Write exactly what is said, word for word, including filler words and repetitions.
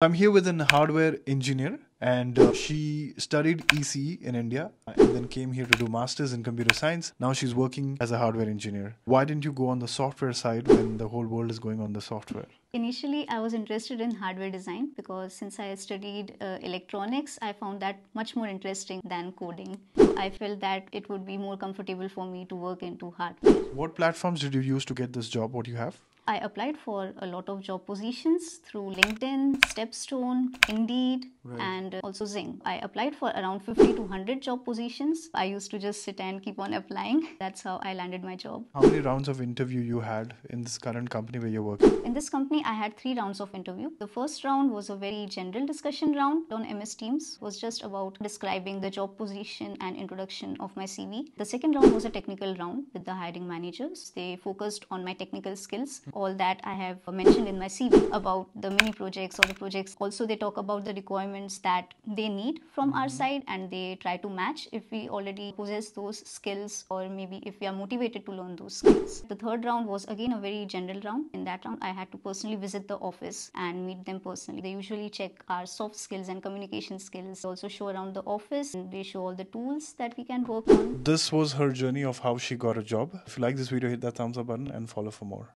I'm here with an hardware engineer, and uh, she studied E C E in India and then came here to do masters in computer science. Now she's working as a hardware engineer. Why didn't you go on the software side when the whole world is going on the software? Initially, I was interested in hardware design because since I studied uh, electronics, I found that much more interesting than coding. I felt that it would be more comfortable for me to work into hardware. What platforms did you use to get this job? What do you have? I applied for a lot of job positions through LinkedIn, StepStone, Indeed, right. and also Zing. I applied for around fifty to one hundred job positions. I used to just sit and keep on applying. That's how I landed my job. How many rounds of interview you had in this current company where you're working? In this company, I had three rounds of interview. The first round was a very general discussion round on M S Teams. It was just about describing the job position and introduction of my C V. The second round was a technical round with the hiring managers. They focused on my technical skills. All that I have mentioned in my C V about the mini projects or the projects. Also, they talk about the requirements that they need from our side, and they try to match if we already possess those skills or maybe if we are motivated to learn those skills. The third round was again a very general round. In that round, I had to personally visit the office and meet them personally. They usually check our soft skills and communication skills. They also show around the office and they show all the tools that we can work on. This was her journey of how she got a job. If you like this video, hit that thumbs up button and follow for more.